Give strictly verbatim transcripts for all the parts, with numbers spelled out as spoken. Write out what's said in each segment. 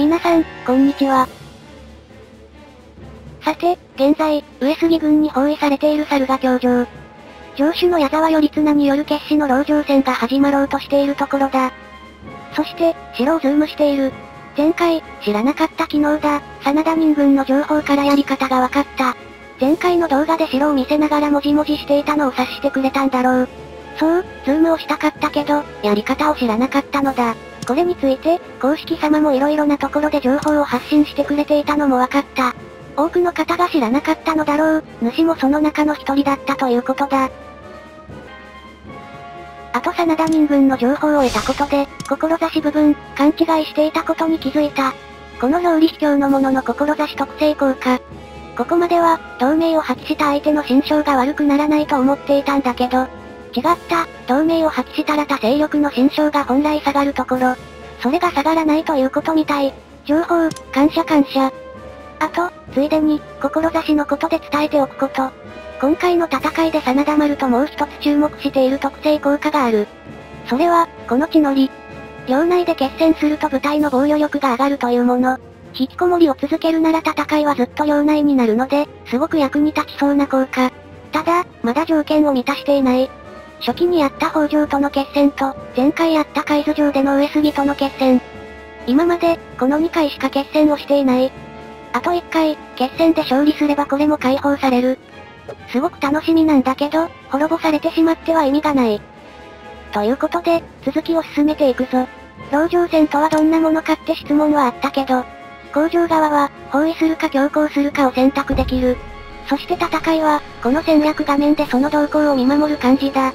皆さん、こんにちは。さて、現在、上杉軍に包囲されている猿ヶ京城。城主の矢沢頼綱による決死の籠城戦が始まろうとしているところだ。そして、城をズームしている。前回、知らなかった機能だ、真田忍軍の情報からやり方がわかった。前回の動画で城を見せながらもじもじしていたのを察してくれたんだろう。そう、ズームをしたかったけど、やり方を知らなかったのだ。これについて、公式様も色々なところで情報を発信してくれていたのもわかった。多くの方が知らなかったのだろう、主もその中の一人だったということだ。あと真田忍軍の情報を得たことで、志部分、勘違いしていたことに気づいた。この表裏卑怯の者の志特性効果。ここまでは、同盟を破棄した相手の心象が悪くならないと思っていたんだけど、違った、同盟を破棄したら他勢力の心象が本来下がるところ。それが下がらないということみたい。情報、感謝感謝。あと、ついでに、志のことで伝えておくこと。今回の戦いで真田丸ともう一つ注目している特性効果がある。それは、この地の利。領内で決戦すると部隊の防御力が上がるというもの。引きこもりを続けるなら戦いはずっと領内になるので、すごく役に立ちそうな効果。ただ、まだ条件を満たしていない。初期にやった北条との決戦と、前回やった海津城での上杉との決戦。今まで、このにかいしか決戦をしていない。あといっかい、決戦で勝利すればこれも解放される。すごく楽しみなんだけど、滅ぼされてしまっては意味がない。ということで、続きを進めていくぞ。籠城戦とはどんなものかって質問はあったけど、工場側は、包囲するか強行するかを選択できる。そして戦いは、この戦略画面でその動向を見守る感じだ。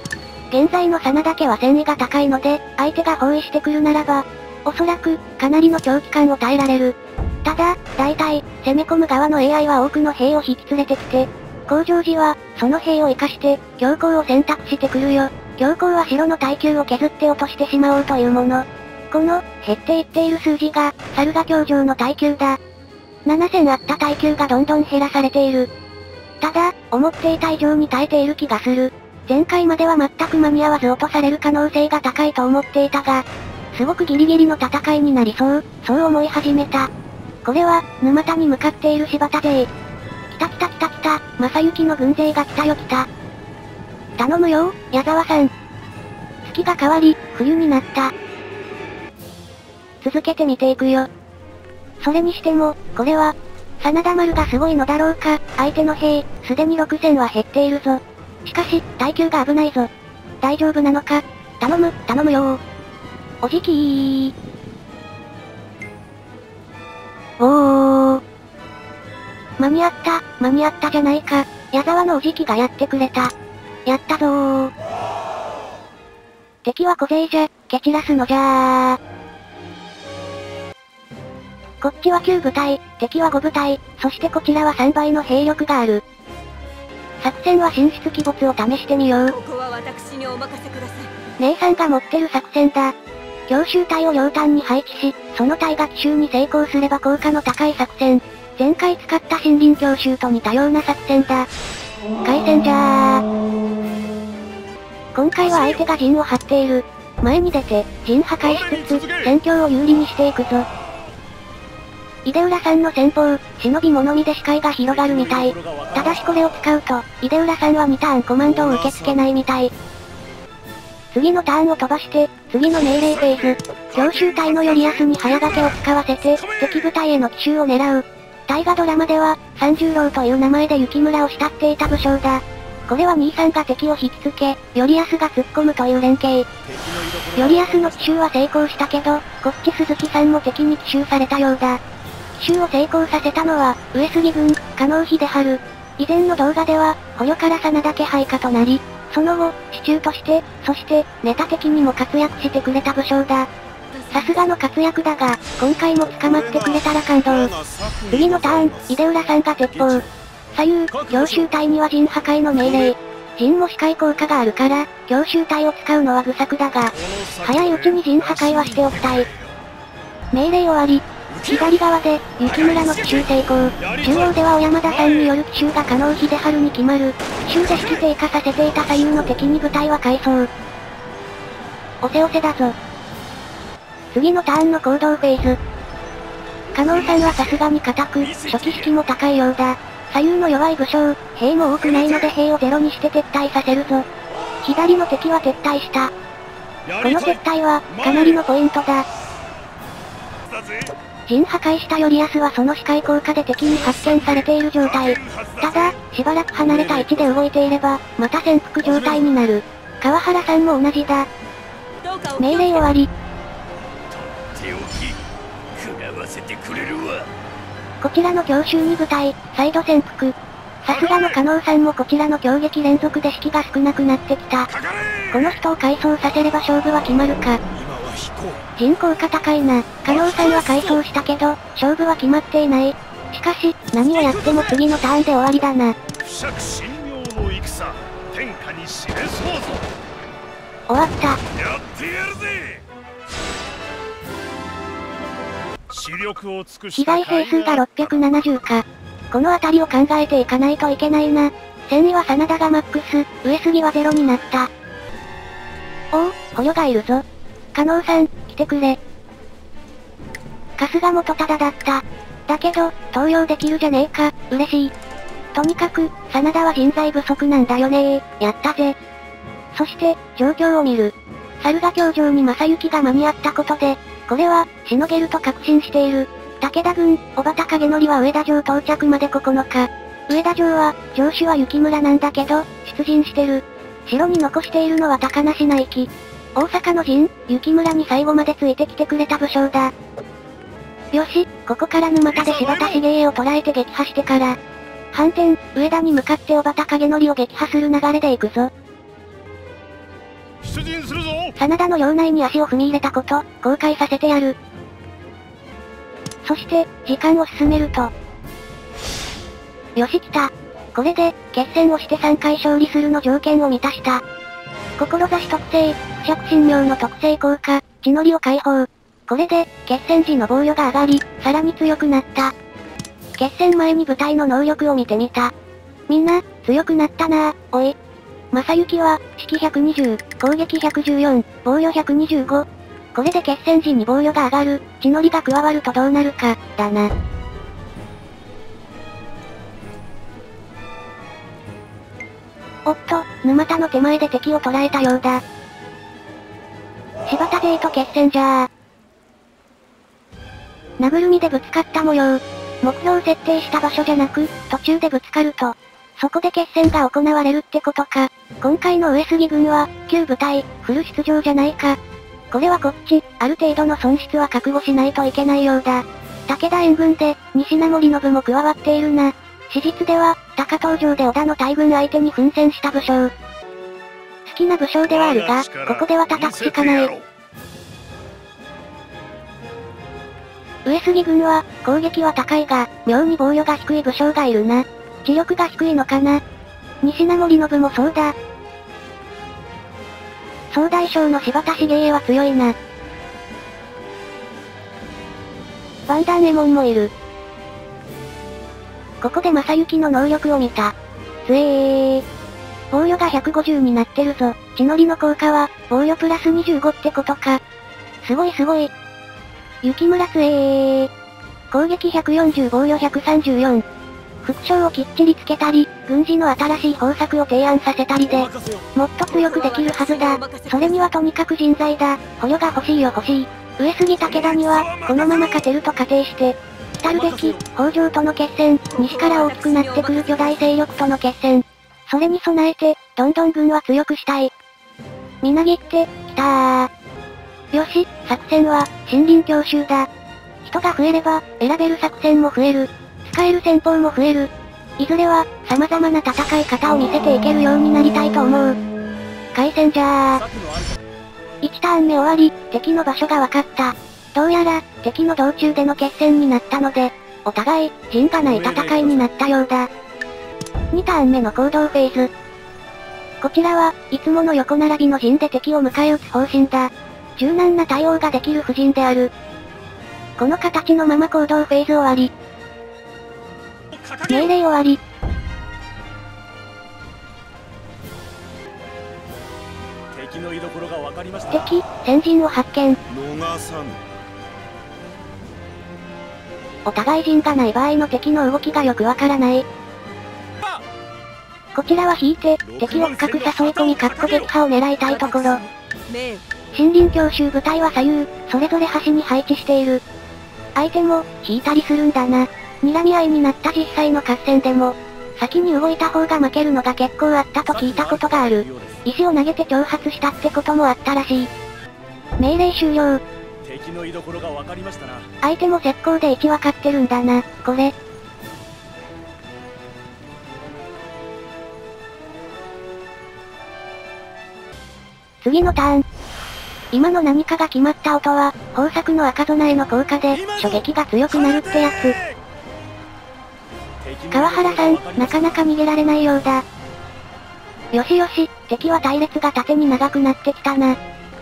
現在の真田家は戦意が高いので、相手が包囲してくるならば、おそらく、かなりの長期間を耐えられる。ただ、大体、攻め込む側の エーアイ は多くの兵を引き連れてきて、工場時は、その兵を活かして、強行を選択してくるよ。強行は城の耐久を削って落としてしまおうというもの。この、減っていっている数字が、猿ヶ京城の耐久だ。ななせんあった耐久がどんどん減らされている。ただ、思っていた以上に耐えている気がする。前回までは全く間に合わず落とされる可能性が高いと思っていたが、すごくギリギリの戦いになりそう、そう思い始めた。これは、沼田に向かっている柴田勢。来た来た来た来た、正幸の軍勢が来たよ来た。頼むよ、矢沢さん。月が変わり、冬になった。続けて見ていくよ。それにしても、これは、真田丸がすごいのだろうか、相手の兵、すでにろくせんは減っているぞ。しかし、耐久が危ないぞ。大丈夫なのか？頼む、頼むよー。おじきー。おー。間に合った、間に合ったじゃないか。矢沢のおじきがやってくれた。やったぞー。敵は小勢じゃ、蹴散らすのじゃー。こっちはきゅう部隊、敵はご部隊、そしてこちらはさんばいの兵力がある。作戦は神出鬼没を試してみよう。ここは私にお任せください。姉さんが持ってる作戦だ。強襲隊を両端に配置し、その隊が奇襲に成功すれば効果の高い作戦。前回使った森林強襲と似たような作戦だ。回戦じゃー。今回は相手が陣を張っている。前に出て、陣破壊しつつ、戦況を有利にしていくぞ。井出浦さんの戦法、忍び物見で視界が広がるみたい。ただしこれを使うと、井出浦さんはにターンコマンドを受け付けないみたい。次のターンを飛ばして、次の命令フェーズ。強襲隊の頼康に早掛けを使わせて、敵部隊への奇襲を狙う。大河ドラマでは、三十郎という名前で雪村を慕っていた武将だ。これは兄さんが敵を引きつけ、頼康が突っ込むという連携。頼康の奇襲は成功したけど、こっち鈴木さんも敵に奇襲されたようだ。奇襲を成功させたのは、上杉軍、加納秀春。以前の動画では、捕虜から真田家配下となり、その後、支柱として、そして、ネタ的にも活躍してくれた武将だ。さすがの活躍だが、今回も捕まってくれたら感動。次のターン、井出浦さんが鉄砲。左右、強襲隊には陣破壊の命令。陣も視界効果があるから、強襲隊を使うのは愚策だが、早いうちに陣破壊はしておきたい。命令終わり。左側で、雪村の奇襲成功。中央では小山田さんによる奇襲が加納秀春に決まる。奇襲で指揮低下させていた左右の敵に部隊は回想。おせおせだぞ。次のターンの行動フェーズ。加納さんはさすがに固く、初期式も高いようだ。左右の弱い武将、兵も多くないので兵をゼロにして撤退させるぞ。左の敵は撤退した。この撤退は、かなりのポイントだ。陣破壊した頼康はその視界効果で敵に発見されている状態。ただ、しばらく離れた位置で動いていれば、また潜伏状態になる。川原さんも同じだ。命令終わり。こちらの強襲に部隊、再度潜伏。さすがの加納さんもこちらの強撃連続で士気が少なくなってきた。この人を回想させれば勝負は決まるか。人口価高いな。加納さんは回想したけど、勝負は決まっていない。しかし、何をやっても次のターンで終わりだな。終わった。被害兵数がろっぴゃくななじゅうか。この辺りを考えていかないといけないな。戦意は真田がマックス、上杉はゼロになった。おお、捕虜がいるぞ。加納さん、来てくれ。春日元忠だった。だけど、投了できるじゃねえか、嬉しい。とにかく、真田は人材不足なんだよねー、やったぜ。そして、状況を見る。猿ヶ京城に正行が間に合ったことで、これは、しのげると確信している。武田軍、小畑景則は上田城到着までここのか。上田城は、城主は雪村なんだけど、出陣してる。城に残しているのは高梨内輝。大阪の陣、雪村に最後までついてきてくれた武将だ。よし、ここから沼田で柴田茂家を捕らえて撃破してから、反転、上田に向かって小畑景則を撃破する流れでいくぞ。出陣するぞ。真田の領内に足を踏み入れたこと、後悔させてやる。そして、時間を進めると。よし来た。これで、決戦をしてさんかい勝利するの条件を満たした。志特性、不釈神妙の特性効果、地の利を解放。これで、決戦時の防御が上がり、さらに強くなった。決戦前に部隊の能力を見てみた。みんな、強くなったなぁ、おい。正行は、指揮ひゃくにじゅう、攻撃ひゃくじゅうよん、防御ひゃくにじゅうご。これで決戦時に防御が上がる、地の利が加わるとどうなるか、だな。おっと、沼田の手前で敵を捕らえたようだ。柴田勢と決戦じゃあ。名ぐるみでぶつかった模様。目標設定した場所じゃなく、途中でぶつかると。そこで決戦が行われるってことか。今回の上杉軍は、旧部隊、フル出場じゃないか。これはこっち、ある程度の損失は覚悟しないといけないようだ。武田援軍で、西名盛信も加わっているな。史実では、高遠城で織田の大軍相手に奮戦した武将。好きな武将ではあるが、ここでは叩くしかない。上杉軍は、攻撃は高いが、妙に防御が低い武将がいるな。知力が低いのかな。西名盛信もそうだ。総大将の柴田茂家は強いな。バンダンエモンもいる。ここで正行の能力を見た。つえー。防御がひゃくごじゅうになってるぞ。地の利の効果は、防御プラスにじゅうごってことか。すごいすごい。雪村つえー。攻撃ひゃくよんじゅう、防御ひゃくさんじゅうよん。副将をきっちりつけたり、軍事の新しい方策を提案させたりで、もっと強くできるはずだ。それにはとにかく人材だ。捕虜が欲しいよ欲しい。上杉武田には、このまま勝てると仮定して、来るべき、北条との決戦、西から大きくなってくる巨大勢力との決戦。それに備えて、どんどん軍は強くしたい。みなぎって、きたー。よし、作戦は、森林強襲だ。人が増えれば、選べる作戦も増える。使える戦法も増える。いずれは、様々な戦い方を見せていけるようになりたいと思う。開戦じゃあ。いちターン目終わり、敵の場所が分かった。どうやら、敵の道中での決戦になったので、お互い、陣がない戦いになったようだ。にターン目の行動フェーズ。こちらは、いつもの横並びの陣で敵を迎え撃つ方針だ。柔軟な対応ができる布陣である。この形のまま行動フェーズ終わり。命令終わり。敵の居所が分かりました。敵、先陣を発見。逃さぬ。お互い陣がない場合の敵の動きがよくわからない。こちらは引いて、敵を深く誘い込みかっこ撃破を狙いたいところ。森林強襲部隊は左右、それぞれ端に配置している。相手も、引いたりするんだな。睨み合いになった実際の合戦でも、先に動いた方が負けるのが結構あったと聞いたことがある。石を投げて挑発したってこともあったらしい。命令終了。敵の居所が分かりましたな。相手も石膏でいちわかってるんだな、これ。次のターン。今の何かが決まった音は、豊作の赤備えの効果で、初撃が強くなるってやつ。川原さん、なかなか逃げられないようだ。よしよし、敵は隊列が縦に長くなってきたな。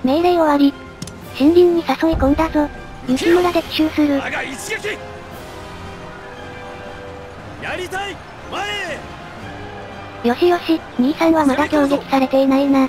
命令終わり。森林に誘い込んだぞ。雪村で奇襲する。やりたい、前。よしよし、兄さんはまだ攻撃されていないな。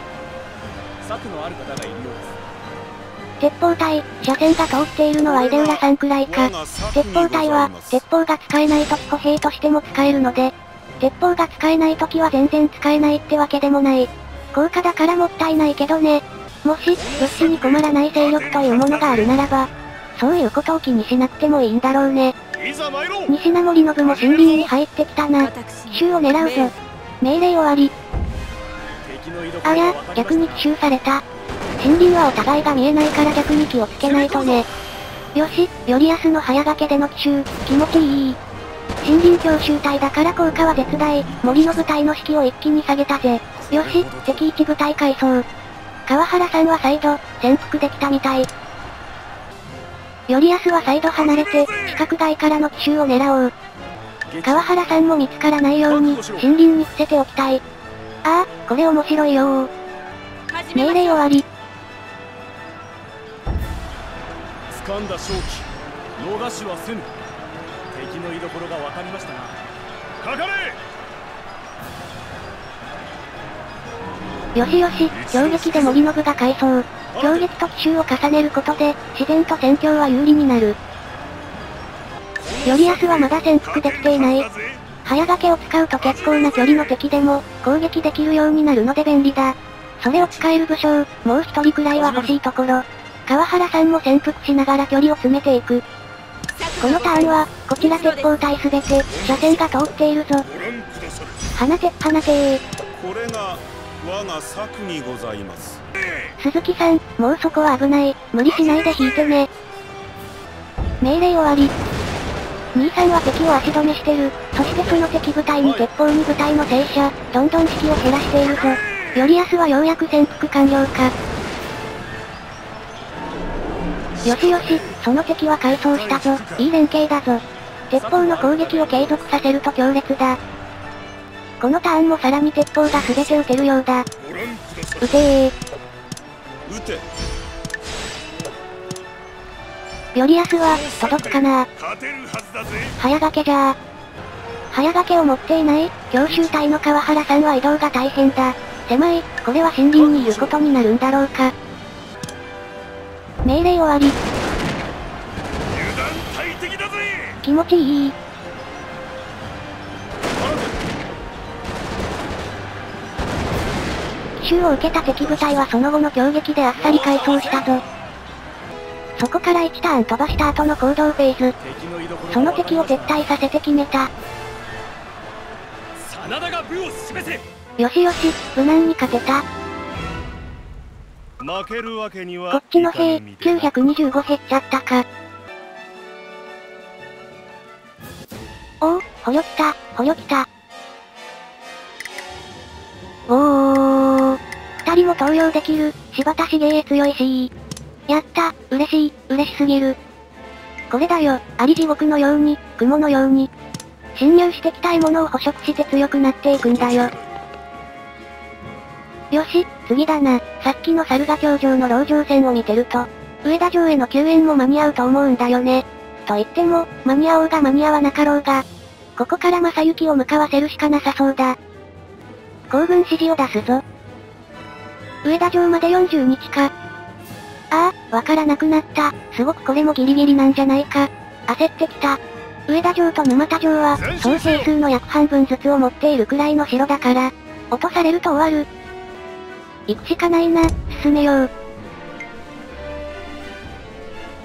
策のある方がいるようです。鉄砲隊、車線が通っているのは井出浦さんくらいか。鉄砲隊は、鉄砲が使えないとき歩兵としても使えるので、鉄砲が使えないときは全然使えないってわけでもない。高価だからもったいないけどね。もし、物資に困らない勢力というものがあるならば、そういうことを気にしなくてもいいんだろうね。西名森信も森林に入ってきたな。奇襲を狙うぞ。命令終わり。あや、逆に奇襲された。森林はお互いが見えないから逆に気をつけないとね。よし、頼安の早掛けでの奇襲、気持ちいい。森林強襲隊だから効果は絶大、森の部隊の士気を一気に下げたぜ。よし、敵一部隊改装。川原さんは再度、潜伏できたみたい。頼安は再度離れて、地殻外からの奇襲を狙おう。川原さんも見つからないように、森林に伏せておきたい。ああ、これ面白いよー。命令終わり。掴んだ勝機、逃しはせぬ。敵の居所が分かりましたな。かかれ。よしよし、強撃で森信が改装。強撃と奇襲を重ねることで、自然と戦況は有利になる。頼安はまだ潜伏できていない。早掛けを使うと結構な距離の敵でも、攻撃できるようになるので便利だ。それを使える武将、もう一人くらいは欲しいところ。川原さんも潜伏しながら距離を詰めていく。このターンは、こちら鉄砲隊すべて、車線が通っているぞ。放て、放てー。これが、我が策にございます。鈴木さん、もうそこは危ない。無理しないで引いてね。命令終わり。兄さんは敵を足止めしてる。そしてその敵部隊に鉄砲に部隊の戦車、どんどん士気を減らしているぞ。頼安はようやく潜伏完了か。よしよし、その敵は改装したぞ。いい連携だぞ。鉄砲の攻撃を継続させると強烈だ。このターンもさらに鉄砲が全て撃てるようだ。撃てー。頼安は、届くかな。早掛けじゃー。早掛けを持っていない、強襲隊の川原さんは移動が大変だ。狭い、これは森林にいることになるんだろうか。命令終わり。気持ちいい。奇襲を受けた敵部隊はその後の強撃であっさり改装したぞ。そこからいちターン飛ばした後の行動フェーズ。その敵を撤退させて決めた。よしよし、無難に勝てた。負けるわけにはこっちの兵、きゅうひゃくにじゅうご減っちゃったか。おお、捕虜来た、捕虜来た。おお、二人も投了できる、柴田茂へ強いし。やった、嬉しい、嬉しすぎる。これだよ、あり地獄のように、雲のように。侵入してきた獲物を捕食して強くなっていくんだよ。よし、次だな。さっきの猿ヶ京城の籠城戦を見てると、上田城への救援も間に合うと思うんだよね。と言っても、間に合おうが間に合わなかろうが、ここから正幸を向かわせるしかなさそうだ。行軍指示を出すぞ。上田城までよんじゅうにちか。ああ、わからなくなった。すごくこれもギリギリなんじゃないか。焦ってきた。上田城と沼田城は、総兵数の約半分ずつを持っているくらいの城だから、落とされると終わる。行くしかないな、進めよう。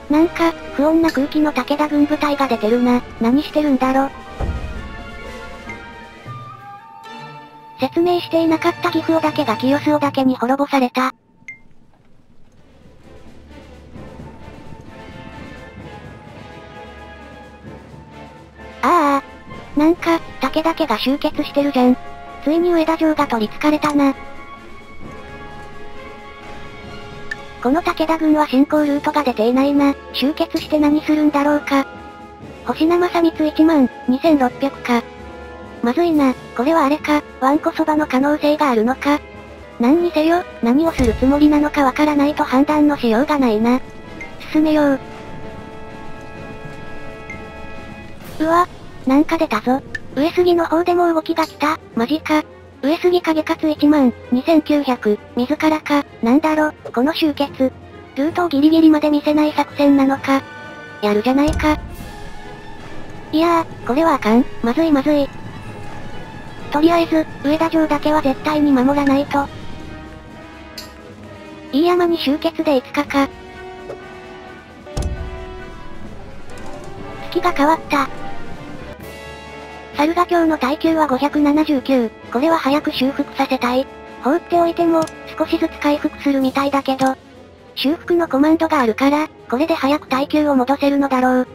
なんか、不穏な空気の武田軍部隊が出てるな、何してるんだろ。説明していなかった岐阜織田家が清須織田家に滅ぼされた。ああ、なんか、武田家が集結してるじゃん。ついに上田城が取り憑かれたな。この武田軍は進行ルートが出ていないな。集結して何するんだろうか。星名正光いちまんにせんろっぴゃくか。まずいな、これはあれか、わんこそばの可能性があるのか。何にせよ、何をするつもりなのかわからないと判断のしようがないな。進めよう。うわ、なんか出たぞ。上杉の方でも動きが来た、マジか。上杉景勝いちまんにせんきゅうひゃく、自らか、なんだろ、この集結。ルートをギリギリまで見せない作戦なのか。やるじゃないか。いやー、これはあかん、まずいまずい。とりあえず、上田城だけは絶対に守らないと。飯山に集結でいつかか。月が変わった。猿ヶ京の耐久はごひゃくななじゅうきゅう。これは早く修復させたい。放っておいても、少しずつ回復するみたいだけど。修復のコマンドがあるから、これで早く耐久を戻せるのだろう。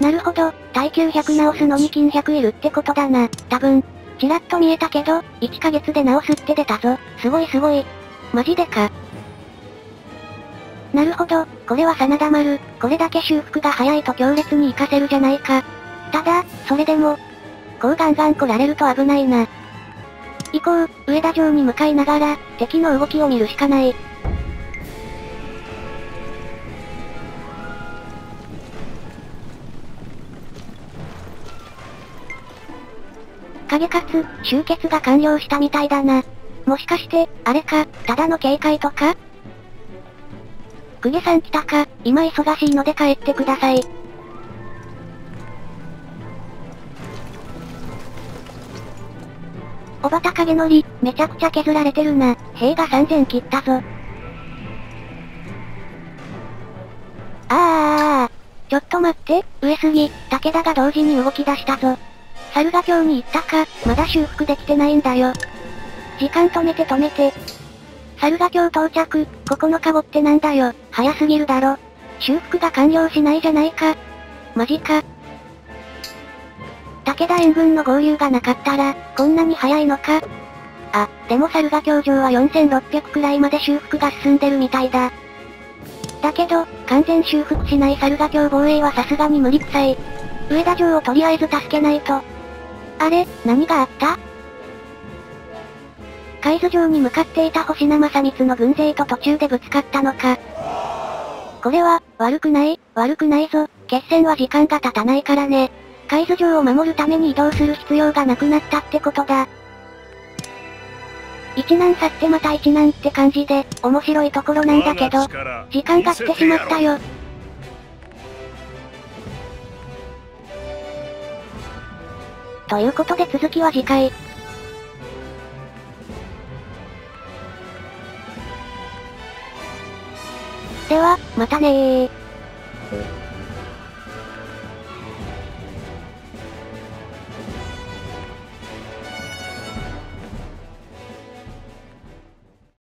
なるほど、耐久ひゃく直すのに金ひゃくいるってことだな、多分。ちらっと見えたけど、いっかげつで直すって出たぞ。すごいすごい。マジでか。なるほど、これは真田丸。これだけ修復が早いと強烈に活かせるじゃないか。ただ、それでも、こうガンガン来られると危ないな。以降、上田城に向かいながら、敵の動きを見るしかない。影勝、集結が完了したみたいだな。もしかして、あれか、ただの警戒とか？公家さん来たか、今忙しいので帰ってください。小畑影則、めちゃくちゃ削られてるな。兵がさんぜん切ったぞ。あああああ。ちょっと待って、上杉、武田が同時に動き出したぞ。猿ヶ京に行ったか、まだ修復できてないんだよ。時間止めて止めて。猿ヶ京到着、ここのかごってなんだよ、早すぎるだろ。修復が完了しないじゃないか。マジか。武田援軍の合流がなかったら、こんなに早いのか。あ、でも猿ヶ京城はよんせんろっぴゃくくらいまで修復が進んでるみたいだ。だけど、完全修復しない猿ヶ京防衛はさすがに無理くさい。上田城をとりあえず助けないと。あれ、何があった？海津城に向かっていた星名正光の軍勢と途中でぶつかったのか。これは、悪くない、悪くないぞ。決戦は時間が経たないからね。海津城を守るために移動する必要がなくなったってことだ。一難去ってまた一難って感じで、面白いところなんだけど、時間が来てしまったよ。ということで続きは次回。では、またねー。